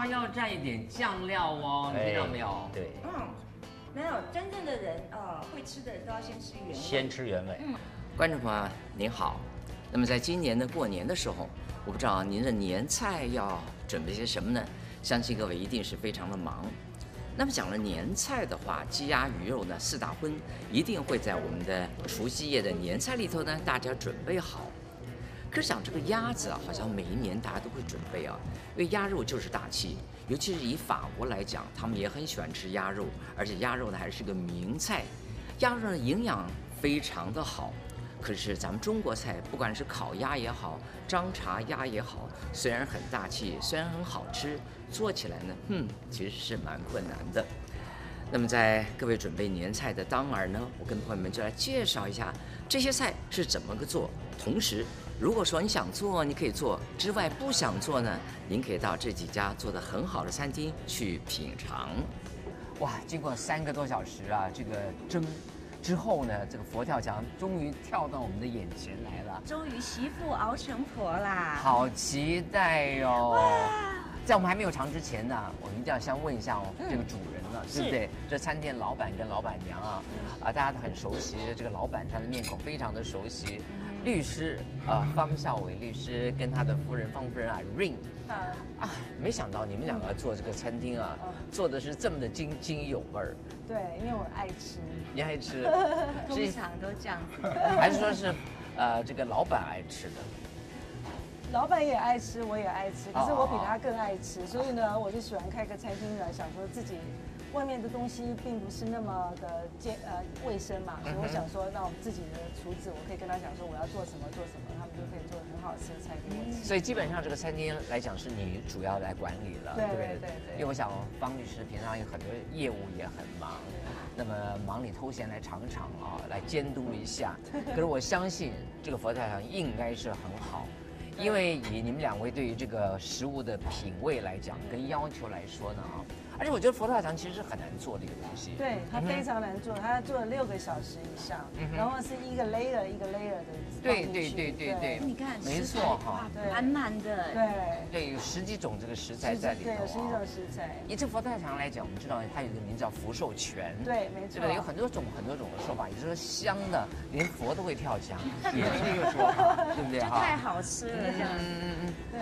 话要蘸一点酱料哦，你听到没有？对，嗯，没有真正的人会吃的人都要先吃原味，先吃原味。嗯，观众朋友您好，那么在今年的过年的时候，我不知道您的年菜要准备些什么呢？相信各位一定是非常的忙。 那么讲了年菜的话，鸡鸭鱼肉呢四大荤一定会在我们的除夕夜的年菜里头呢，大家准备好。可是讲这个鸭子啊，好像每一年大家都会准备啊，因为鸭肉就是大气，尤其是以法国来讲，他们也很喜欢吃鸭肉，而且鸭肉呢还是个名菜，鸭肉呢营养非常的好。可是咱们中国菜，不管是烤鸭也好，张茶鸭也好，虽然很大气，虽然很好吃。 做起来呢，其实是蛮困难的。那么在各位准备年菜的当儿呢，我跟朋友们就来介绍一下这些菜是怎么个做。同时，如果说你想做，你可以做；之外不想做呢，您可以到这几家做得很好的餐厅去品尝。哇，经过3个多小时啊，这个蒸。 之后呢，这个佛跳墙终于跳到我们的眼前来了。终于媳妇熬成婆啦！好期待哟！在我们还没有尝之前呢，我们一定要先问一下哦，这个主人了，对不对？这餐店老板跟老板娘啊，大家都很熟悉，这个老板他的面孔非常的熟悉。律师方孝伟律师跟他的夫人方夫人啊 ，Rain。 啊，没想到你们两个做这个餐厅啊，做的是这么的津津有味儿。对，因为我爱吃。你爱吃，通常都这样子。还是说是，这个老板爱吃的。老板也爱吃，我也爱吃，可是我比他更爱吃，所以呢，我就喜欢开个餐厅来，想说自己外面的东西并不是那么的卫生嘛，所以我想说，那我们自己的厨子，我可以跟他讲说我要做什么做什么，他们就可以做很好吃的菜给我吃。所以基本上这个餐厅来讲是你主要来管理了，对不对？对。因为我想方律师平常有很多业务也很忙，那么忙里偷闲来尝尝啊，来监督一下。可是我相信这个佛跳墙应该是很好。 因为以你们两位对于这个食物的品味来讲，跟要求来说呢啊，而且我觉得佛跳墙其实是很难做的一个东西，对，它非常难做，它要做6个小时以上，然后是一个 layer 一个 layer 的，对，你看，没错哈，满满的，对，有10几种这个食材在里头，对，有10几种食材。以这佛跳墙来讲，我们知道它有一个名字叫福寿全，对，没错，对，有很多种的说法，也就是说香的连佛都会跳墙，也是一个说法，对不对？就太好吃了。 对。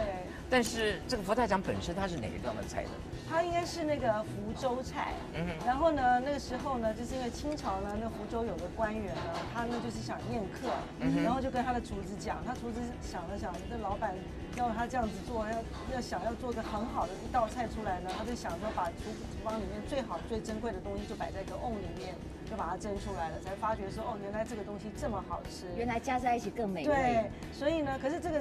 但是这个佛跳墙本身它是哪个地方的菜呢？它应该是那个福州菜。嗯。然后呢，那个时候呢，就是因为清朝呢，那福州有个官员呢，他呢就是想宴客，然后就跟他的厨子讲，他厨子想了想，这老板要他这样子做，要做个很好的一道菜出来呢，他就想说把厨房里面最好最珍贵的东西就摆在一个瓮里面。 就把它蒸出来了，才发觉说哦，原来这个东西这么好吃，原来加在一起更美味。对，所以呢，可是这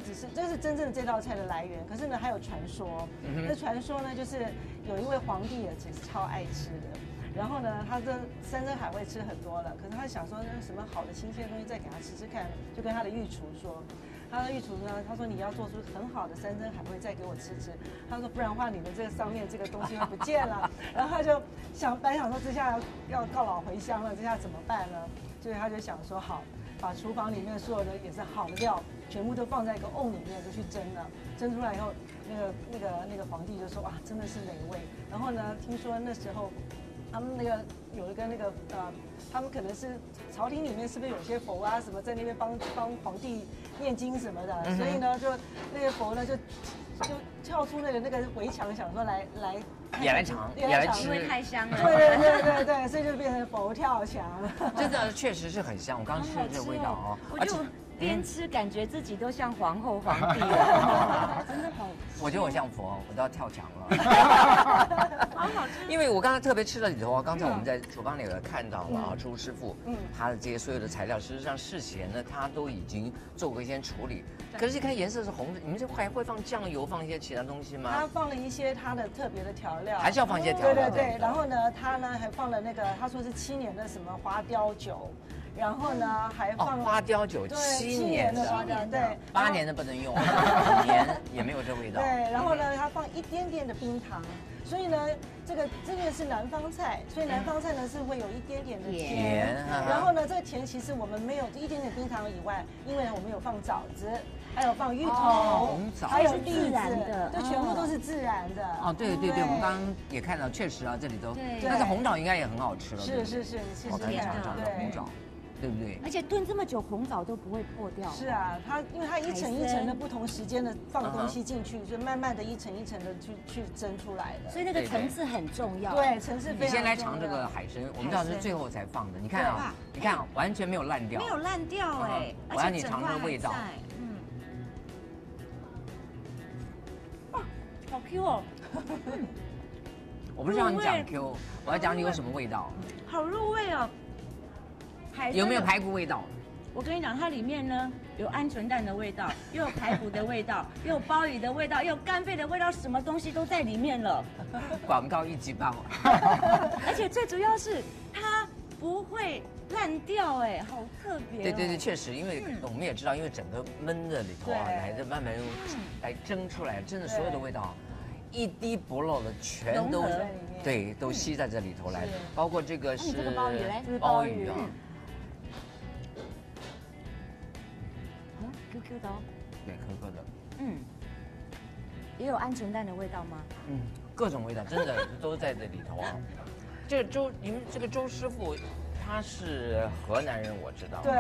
是真正这道菜的来源。可是呢，还有传说，那传说呢，就是有一位皇帝也其实超爱吃的，然后呢，他这山珍海味吃很多了，可是他想说那什么好的新鲜的东西再给他吃吃看，就跟他的御厨说。 他的御厨呢，他说你要做出很好的山珍海味再给我吃吃。他说不然的话，你的这个上面这个东西又不见了。然后他就本来想说这下要告老回乡了，这下怎么办呢？所以他就想说好，把厨房里面所有的也是好的料，全部都放在一个瓮里面就去蒸了。蒸出来以后，那个皇帝就说哇，真的是美味。然后呢，听说那时候他们那个有一个他们可能是朝廷里面是不是有些佛啊什么在那边帮皇帝。 念经什么的，所以呢，就那个佛呢，就跳出那个围墙，想说也来尝，因为太香了。对，所以就变成佛跳墙。真的确实是很香，我刚吃这味道哦，我就边吃感觉自己都像皇后皇帝了，真的好。我觉得我像佛，我都要跳墙了。好好吃。因为我刚才特别吃了里头啊，刚才我们在厨房里头看到了啊，厨师傅，他的这些所有的材料，事实上事前呢，他都已经做过一些处理。可是一看颜色是红的，你们这还会放酱油，放一些其他东西吗？他放了一些他的特别的调料，还是要放一些调料。对。然后呢，他呢还放了那个，他说是7年的什么花雕酒。 然后呢，还放花雕酒，7年的，对，8年的不能用，5年也没有这味道。对，然后呢，它放一点点的冰糖，所以呢，这个是南方菜，所以南方菜呢是会有一点点的甜。然后呢，这个甜其实我们没有一点点冰糖以外，因为我们有放枣子。还有放芋头、红枣，还有是自然的，对，全部都是自然的。哦，对对对，我们刚刚也看到，确实啊，这里都，但是红枣应该也很好吃了。是是是，我刚才尝尝了红枣。 对不对？而且炖这么久，红枣都不会破掉。是啊，它因为它一层一层的不同时间的放东西进去，所以慢慢的一层一层的去蒸出来的。所以那个层次很重要。对，层次非常重要。你先来尝这个海参，我们知道是最后才放的。你看啊，你看完全没有烂掉，没有烂掉哎。我让你尝尝味道。嗯。好 Q 哦。 我不是让你讲 Q， 我要讲你有什么味道。好入味哦。 有没有排骨味道？我跟你讲，它里面呢有鹌鹑蛋的味道，又有排骨的味道，又有鲍鱼的味道，又有干贝的味道，什么东西都在里面了。广告一级棒！而且最主要是它不会烂掉，哎，好特别、哦。对对对，确实，因为我们也知道，因为整个焖的里头啊，还在慢慢用来蒸出来，真的所有的味道。 一滴不漏的，全都对，都吸在这里头来，包括这个是鲍鱼嘞，鲍鱼啊，啊 ，Q Q 的，对 ，Q Q 的，嗯，也有鹌鹑蛋的味道吗？嗯，各种味道真的都在这里头啊。这个周，因为这个周师傅他是河南人，我知道，对。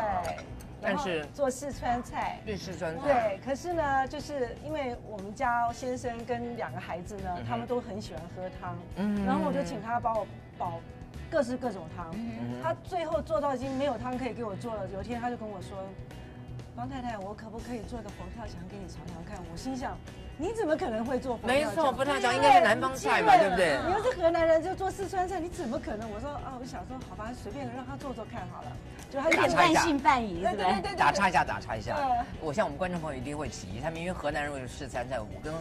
但是做四川菜，对四川菜，对。可是呢，就是因为我们家先生跟两个孩子呢，他们都很喜欢喝汤，嗯，然后我就请他帮我煲各式各种汤，他最后做到已经没有汤可以给我做了。有一天他就跟我说：“王太太，我可不可以做个佛跳墙给你尝尝看？”我心想：“你怎么可能会做佛跳墙？”没错，佛跳墙应该是南方菜嘛，对不对？你要是河南人就做四川菜，你怎么可能？我说啊，我想说好吧，随便让他做做看好了。 就他有点半信半疑，对对对，打岔一下，打岔一下。我像我们观众朋友一定会起疑，他们因为河南人为四川菜，我跟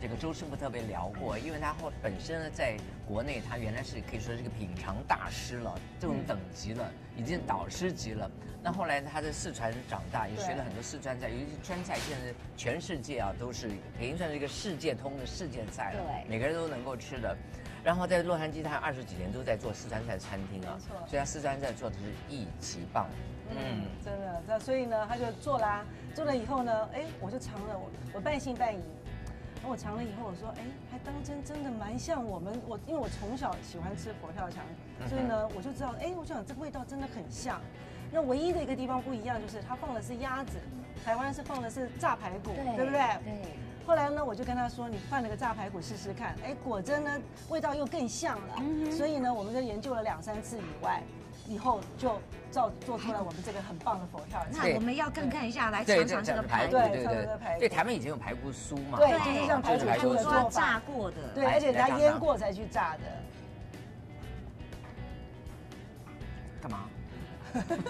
这个周师傅特别聊过，因为他本身呢在国内，他原来是可以说是个品尝大师了，这种等级了，已经导师级了。那后来他在四川长大，也学了很多四川菜，尤其是川菜，现在全世界啊都是已经算是一个世界通的世界菜了，每个人都能够吃的。 然后在洛杉矶，他20几年都在做四川菜餐厅啊，所以他四川菜做的是一级棒。嗯，真的，那所以呢，他就做啦，做了以后呢，哎，我就尝了，我半信半疑。我尝了以后，我说，哎，还当真真的蛮像我们，因为我从小喜欢吃佛跳墙，所以呢，我就知道，哎，我想这味道真的很像。那唯一的一个地方不一样就是他放的是鸭子，台湾是放的是炸排骨， 对不对？对。 后来呢，我就跟他说：“你放了个炸排骨试试看。”哎，果真呢，味道又更像了。所以呢，我们就研究了2、3次以外，以后就照做出来我们这个很棒的佛跳墙。那我们要更看一下，来尝尝这个排骨。对对对，台湾以前有排骨酥嘛，对，就是像排骨酥的做法，炸过的，对，而且它腌过才去炸的。干嘛？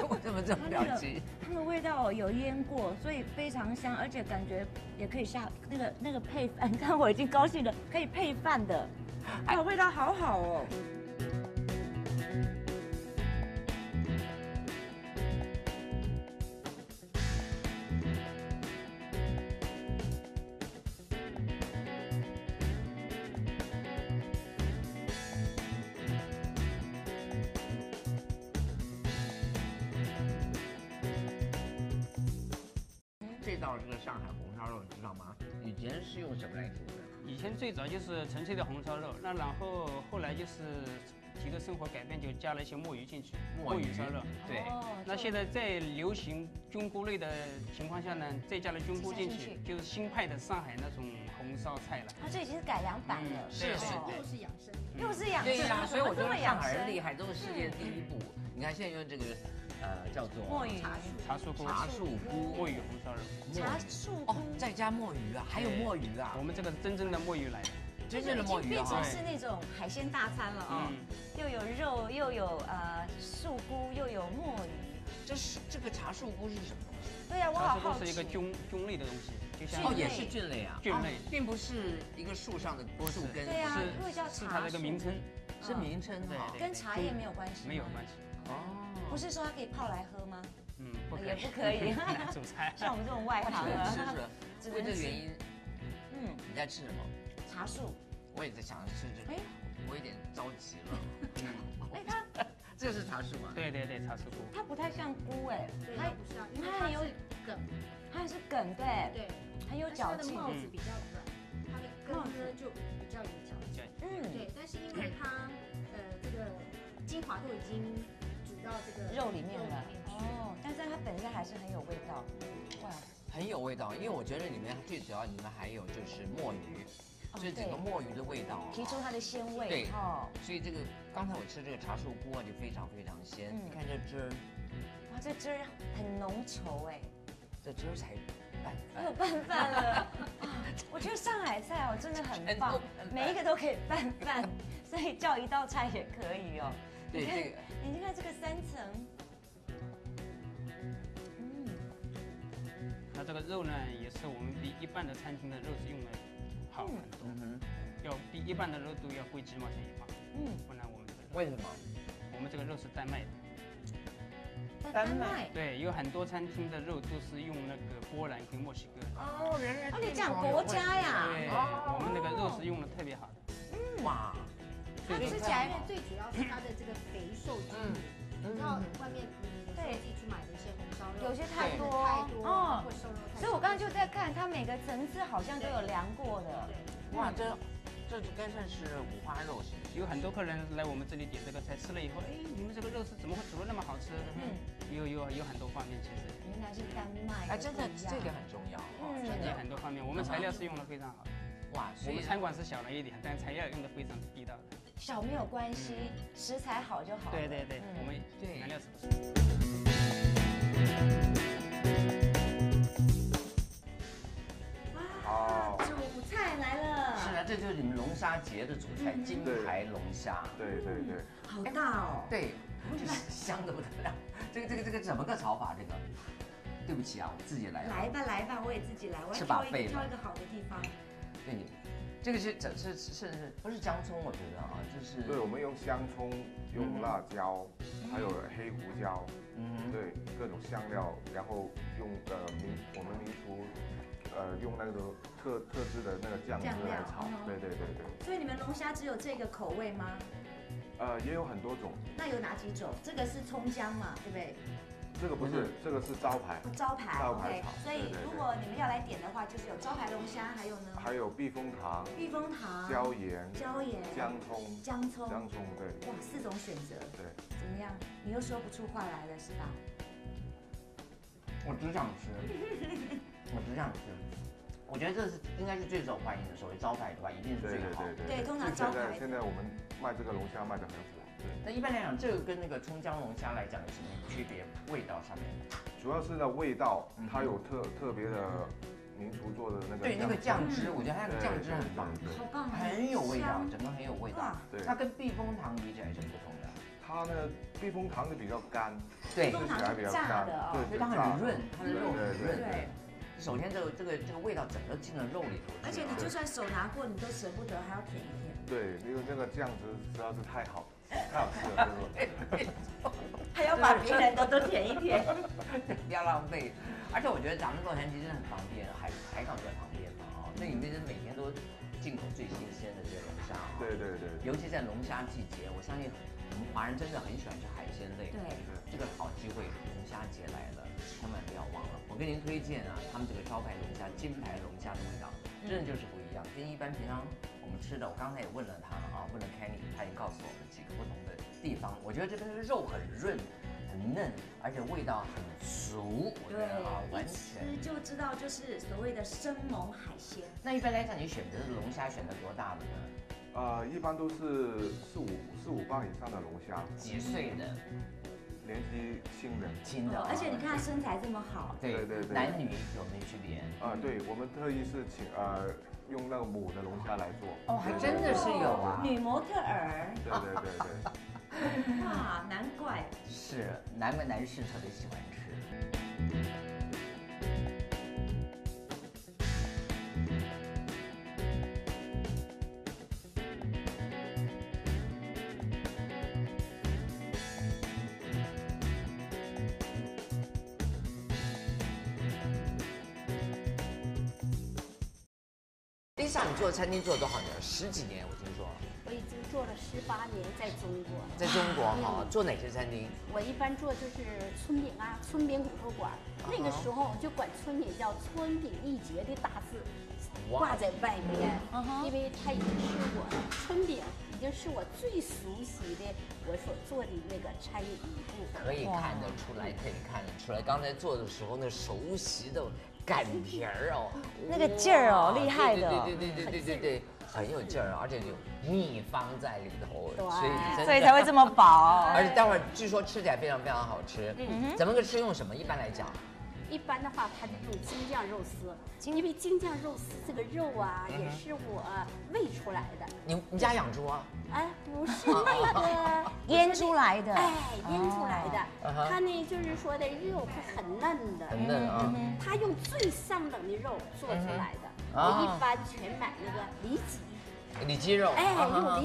我怎么这么表情？ 那个味道有腌过，所以非常香，而且感觉也可以下那个配饭。你看我已经高兴了，可以配饭的，哎，味道好好哦。这个上海红烧肉，你知道吗？以前是用什么来做的？以前最早就是纯粹的红烧肉，那然后后来就是随着生活改变，就加了一些墨鱼进去，墨鱼烧肉。对。那现在在流行菌菇类的情况下呢，再加了菌菇进去，就是新派的上海那种红烧菜了。它这已经是改良版了，是是是，又是养生，又是养生。对呀，所以我觉得上海人厉害，都是世界第一步。你看现在用这个。 叫做墨鱼茶树菇墨鱼红烧肉，茶树哦，再加墨鱼啊，还有墨鱼啊，我们这个真正的墨鱼来了，真正的墨鱼变成是那种海鲜大餐了啊，又有肉又有树菇又有墨鱼，这个茶树菇是什么？对呀，我好好奇，是一个菌类的东西，就像哦也是菌类啊，菌类并不是一个树上的多树根，对呀，因为叫茶，它那个名称是名称哈，跟茶叶没有关系，没有关系哦。 不是说它可以泡来喝吗？嗯，也不可以。煮菜，像我们这种外行啊，是不是？因为这个原因，嗯，你在吃什么？茶树。我也在想吃这个，我有点着急了。哎，它这是茶树吗？对对对，茶树菇。它不太像菇哎，它不像，它很有梗。它是梗对？对，很有嚼劲。它的帽子比较软，它的根呢就比较有嚼劲。嗯，对，但是因为它这个精华都已经煮到这个肉里面了哦，但是它本身还是很有味道。哇，很有味道，因为我觉得里面最主要里面还有就是墨鱼。 就是整个墨鱼的味道，提出它的鲜味。对，哦，所以这个刚才我吃这个茶树菇啊，就非常非常鲜。你看这汁儿，哇，这汁儿很浓稠哎，这汁儿才拌饭，没有拌饭了。我觉得上海菜哦真的很棒，每一个都可以拌饭，所以叫一道菜也可以哦。对这个，你看这个三层，嗯，它这个肉呢，也是我们比一般的餐厅的肉是用的。 好很多，要比一般的肉都要贵10毛钱一磅。嗯，不然我们为什么？我们这个肉是丹麦的。丹麦？对，有很多餐厅的肉都是用那个波兰跟墨西哥。哦，原来。哦，你讲国家呀？对，我们那个肉是用的特别好的。嗯哇，它吃起来最主要是它的这个肥瘦均匀。你知道外面对自己去买的一些红烧肉，有些太多太多，嗯，会瘦肉。 所以我刚刚就在看，它每个层次好像都有量过的。哇，这就该算是五花肉是不是？有很多客人来我们这里点这个菜，吃了以后，哎，你们这个肉是怎么会煮的那么好吃？嗯，有很多方面其实。原来是丹麦。哎，真的这个很重要。嗯，真的很多方面，我们材料是用的非常好的。哇，我们餐馆是小了一点，但材料用的非常地道的。小没有关系，食材好就好。对对对，我们材料是不是？ 哦，主菜来了！是啊，这就是你们龙虾节的主菜——金牌龙虾。对对对，好大哦！对，就是香的不得了。这个怎么个炒法？这个，对不起啊，我自己来。来吧来吧，我也自己来。我要挑一个好的地方。对，这个是不是姜葱？我觉得啊，就是对，我们用香葱、用辣椒，还有黑胡椒，嗯，对，各种香料，然后用我们民族。 用那个特制的那个酱汁来炒，对对对对。所以你们龙虾只有这个口味吗？也有很多种。那有哪几种？这个是葱姜嘛，对不对？这个不是，这个是招牌。招牌炒。所以如果你们要来点的话，就是有招牌龙虾，还有呢？还有避风塘。避风塘。椒盐。姜葱。姜葱对。哇，4种选择。对。怎么样？你又说不出话来了是吧？我只想吃。 我只想吃，我觉得这是应该是最受欢迎的。所谓招牌的话，一定是最好。对，通常招牌。现在我们卖这个龙虾卖得很火。对。那一般来讲，这个跟那个葱姜龙虾来讲有什么区别？味道上面，主要是那味道，它有特别的民族做的那个。对，那个酱汁，我觉得它的酱汁很棒，好棒，很有味道，整个很有味道。对。它跟避风塘比起来有什么不同的？ 它呢，避风塘是比较干，对，吃起来比较干，对，它很润，它的肉很润。对，首先这个味道整个进了肉里头，而且你就算手拿过，你都舍不得，还要舔一舔。对，因为这个酱汁实在是太好吃了，还要把别人的都舔一舔，不要浪费。而且我觉得咱们洛杉矶真的很方便，海港在旁边嘛，那里面是每天都进口最新鲜的这个龙虾。对对对，尤其在龙虾季节，我相信。 我们华人真的很喜欢吃海鲜类，对，这个好机会，龙虾节来了，千万不要忘了。我跟您推荐啊，他们这个招牌龙虾、金牌龙虾的味道，真的就是不一样，跟一般平常我们吃的。我刚才也问了他啊，问了 Kenny， 他也告诉我们几个不同的地方。我觉得这边的肉很润、很嫩，而且味道很熟。对，完全一吃就知道，就是所谓的生猛海鲜。那一般来讲，你选择的龙虾选择多大的呢？ 一般都是四五磅以上的龙虾，几岁的，年纪轻的，而且你看他身材这么好，对对对，男女有没有区别？啊，对，我们特意是请用那个母的龙虾来做，哦，还真的是有啊，女模特儿，对，哇，难怪，是难怪男士特别喜欢吃。 像你做餐厅做了多少年？10几年，我听说。我已经做了18年，在中国。在中国哈，做哪些餐厅？我一般做就是村饼啊，村饼骨头馆。那个时候就管村饼叫“村饼一绝”的大字挂在外面，因为它已经是我村饼，已经是我最熟悉的我所做的那个餐饮一部分。可以看得出来，可以看得出来，刚才做的时候那熟悉的擀皮儿哦，那个劲儿哦，厉害的。对。 很有劲儿，而且有秘方在里头，所以才会这么饱。而且待会儿据说吃起来非常非常好吃。嗯，咱们吃用什么？一般来讲，一般的话，它就用京酱肉丝，因为京酱肉丝这个肉啊，也是我喂出来的。你家养猪啊？哎，不是那个腌出来的。哎，腌出来的，它呢就是说的肉是很嫩的，很嫩啊。它用最上等的肉做出来的。 我一般全买那个里脊肉，哎，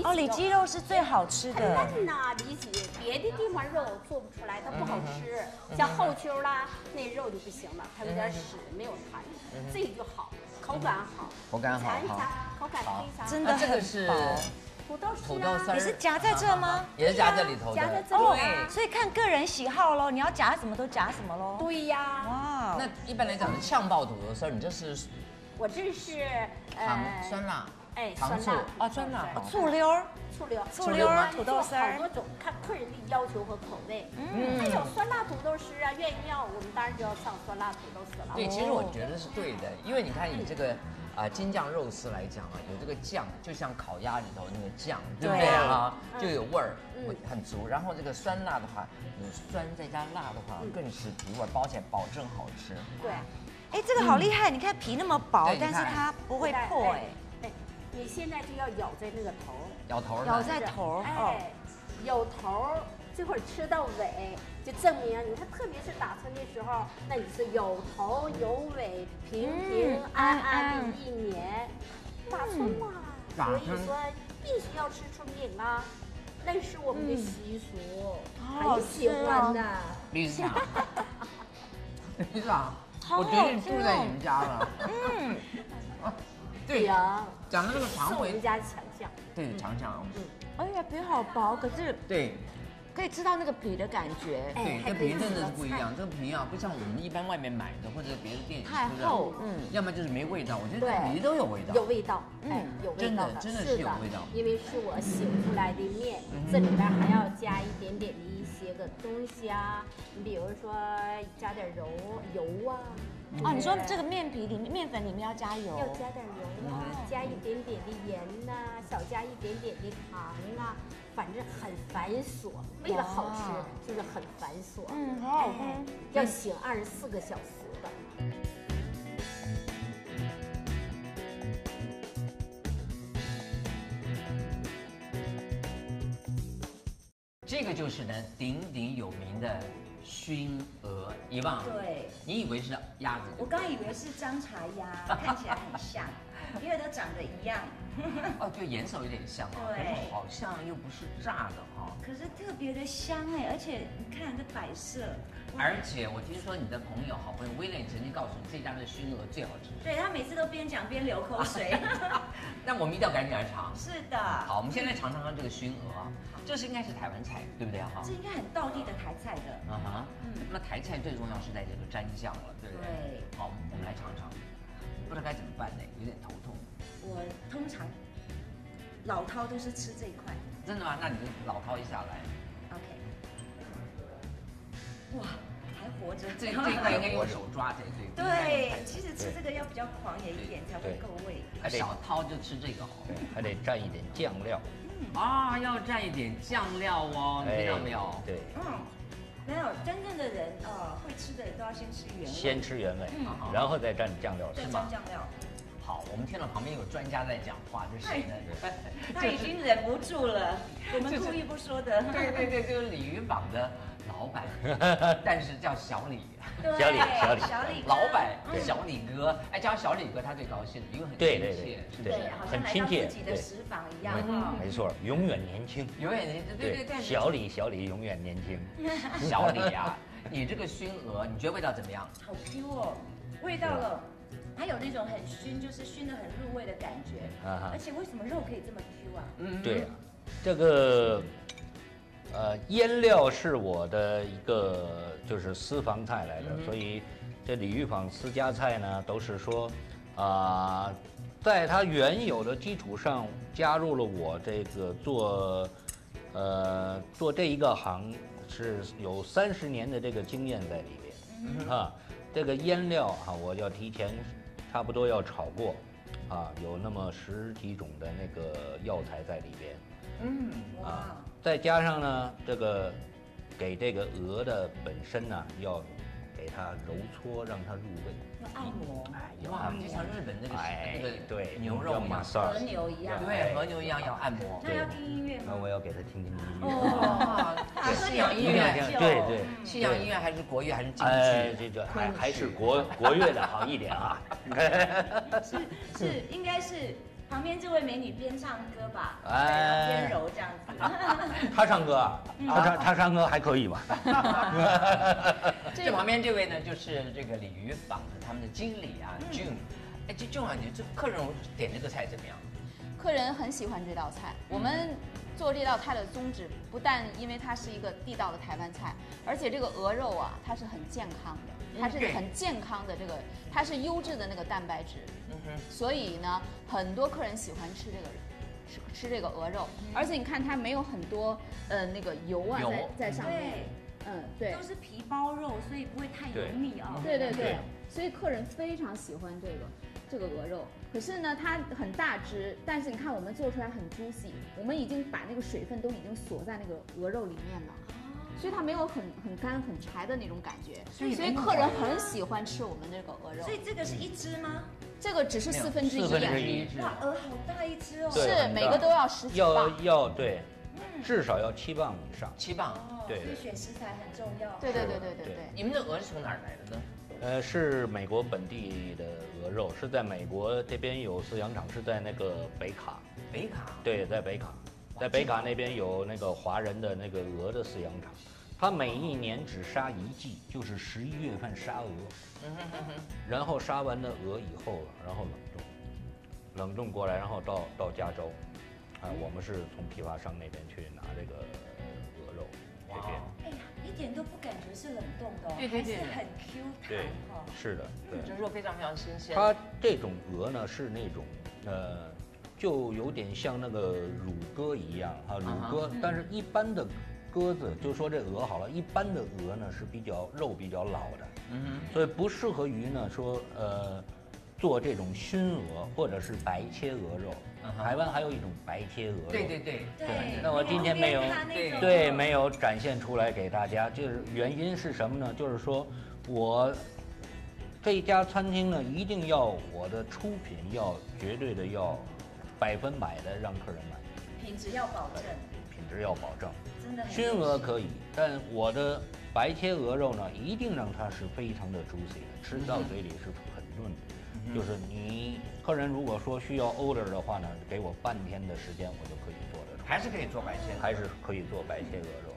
用里脊肉是最好吃的。嫩呐，里脊，别的地方肉做不出来，它不好吃。像后丘啦，那肉就不行了，它有点屎，没有弹性。这个就好，口感好，口感好，口感非常好。真的，这个是土豆丝，你是夹在这吗？也是夹在里头的。夹在这里，所以看个人喜好喽，你要夹什么都夹什么喽。对呀。哇，那一般来讲是呛爆土豆丝，你这是。 我这是酸辣，哎，酸辣啊，酸辣，醋溜儿，土豆丝儿，好多种，看客人的要求和口味。嗯，还有酸辣土豆丝啊，愿意要我们当然就要上酸辣土豆丝了。对，其实我觉得是对的，因为你看你这个京酱肉丝来讲啊，有这个酱，就像烤鸭里头那个酱，对不对啊？就有味儿，很足。然后这个酸辣的话，有酸再加辣的话更是足味，包起来保证好吃。对。 哎，这个好厉害！你看皮那么薄，但是它不会破哎。哎，你现在就要咬在那个头，咬在头，哎，有头，这会儿吃到尾，就证明你看，特别是打村的时候，那你是有头有尾，平平安安的一年。打村嘛，所以说必须要吃春饼啦，那是我们的习俗，很喜欢的。绿子啊，绿子啊。 我决定住在你们家了。嗯，对呀，讲的这个长尾，我们家强项。对，强项。嗯，哎呀，皮好薄，可是对，可以吃到那个皮的感觉。对，这皮真的是不一样，这个皮啊，不像我们一般外面买的或者别的店太厚，嗯，要么就是没味道。我觉得皮都有味道，有味道，哎，有味道的，真的是有味道。因为是我醒出来的面，这里边还要加一点点的。 些个东西啊，你比如说加点油啊。哦，你说这个面皮里面面粉里面要加油，要加点油啊，加一点点的盐呐，少加一点点的糖啊，反正很繁琐。为了好吃，就是很繁琐。嗯，好好看。要醒24个小时的。这个就是呢，鼎鼎有名的熏鹅一望。对，你以为是鸭子？我刚以为是章茶鸭，看起来很像，因为都长得一样。哦，对，颜色有点像啊，可是好像又不是炸的哈。可是特别的香哎，而且你看这摆设。而且我听说你的朋友、好朋友威廉曾经告诉你，这家的熏鹅最好吃。对他每次都边讲边流口水。那我们一定要赶紧来尝。是的。好，我们先来尝尝看这个熏鹅。 这是应该是台湾菜，对不对哈？这应该很道地的台菜的。啊哈，那台菜最重要是在这个蘸酱了，对不对？对。好，我们来尝尝，不知道该怎么办呢，有点头痛。我通常老饕都是吃这一块。真的吗？那你老饕一下来。OK。哇，还活着。这一块应该用手抓才对。对，其实吃这个要比较狂野一点才会够味。小饕就吃这个好。对，还得蘸一点酱料。 啊，要蘸一点酱料哦，你知道没有？对，嗯，没有真正的人会吃的都要先吃原味，先吃原味，然后再蘸酱料，是吗？蘸酱料。好，我们听到旁边有专家在讲话，这谁呢？他已经忍不住了，我们故意不说的。对，就是鲤鱼坊的老板，但是叫小李，小李，老板小李哥，哎，叫小李哥他最高兴，因为很亲切，对，很亲切，自己的食坊一样。 没错，永远年轻，永远年轻，对。小李永远年轻。小李啊，你这个熏鹅，你觉得味道怎么样？好 Q 哦，味道了，它有那种很熏，就是熏得很入味的感觉。啊、而且为什么肉可以这么 Q 啊？嗯，对啊，这个腌料是我的一个就是私房菜来的，所以这李玉舫私家菜呢都是说在它原有的基础上加入了我这个做这一个行是有30年的这个经验在里面。 啊，这个腌料啊，我要提前差不多要炒过，啊，有那么10几种的那个药材在里边，嗯，啊，再加上呢，这个给这个鹅的本身呢，要给它揉搓，让它入味，要按摩，哎，哇，就像日本那个对牛肉一样，和牛一样，对，和牛一样要按摩，那要听音乐吗？那我要给它听听音乐。 西洋音乐，对对，西洋音乐还是国乐还是京剧？哎，这还是国乐的好一点啊。是，应该是旁边这位美女边唱歌吧，哎，边柔这样子。她唱歌啊，她唱歌还可以吧？这旁边这位呢，就是这个李玉舫的他们的经理啊 ，June。哎，这 June 啊，你这客人点这个菜怎么样？客人很喜欢这道菜，我们。 做这道菜的宗旨，不但因为它是一个地道的台湾菜，而且这个鹅肉啊，它是很健康的，它是很健康的这个，它是优质的那个蛋白质，所以呢，很多客人喜欢吃这个吃这个鹅肉，而且你看它没有很多那个油啊在上面，嗯对，都是皮包肉，所以不会太油腻啊，对对对，所以客人非常喜欢这个。 这个鹅肉，可是呢，它很大只，但是你看我们做出来很 juicy， 我们已经把那个水分都已经锁在那个鹅肉里面了，所以它没有很干很柴的那种感觉，所以客人很喜欢吃我们这个鹅肉。所以这个是一只吗？这个只是1/4。哇，鹅好大一只哦！是每个都要10几磅。要对，至少要7磅以上。7磅，对。所以选食材很重要。对。你们的鹅是从哪儿来的呢？ 是美国本地的鹅肉，是在美国这边有饲养场，是在那个北卡。北卡？对，在北卡，在北卡那边有那个华人的那个鹅的饲养场，它每一年只杀1季，就是11月份杀鹅，然后杀完了鹅以后，然后冷冻过来，然后到加州，啊，我们是从批发商那边去拿这个鹅肉。 哎呀，一点都不感觉是冷冻的，还是很 Q 弹哈。是的，这肉非常非常新鲜。它这种鹅呢是那种就有点像那个乳鸽一样啊，乳鸽。但是一般的鸽子，就说这鹅好了，一般的鹅呢是肉比较老的，所以不适合于呢说做这种熏鹅或者是白切鹅肉。 台湾还有一种白切鹅肉，对。那我今天没有没有展现出来给大家，就是原因是什么呢？就是说我这一家餐厅呢，一定要我的出品要绝对的要100%的让客人满意，品质要保证，品质要保证。真的，熏鹅可以，但我的白切鹅肉呢，一定让它是非常的 juicy 的，吃到嘴里是很嫩的。 就是你客人如果说需要 order 的话呢，给我半天的时间，我就可以做得出来。还是可以做白切，还是可以做白切鹅肉。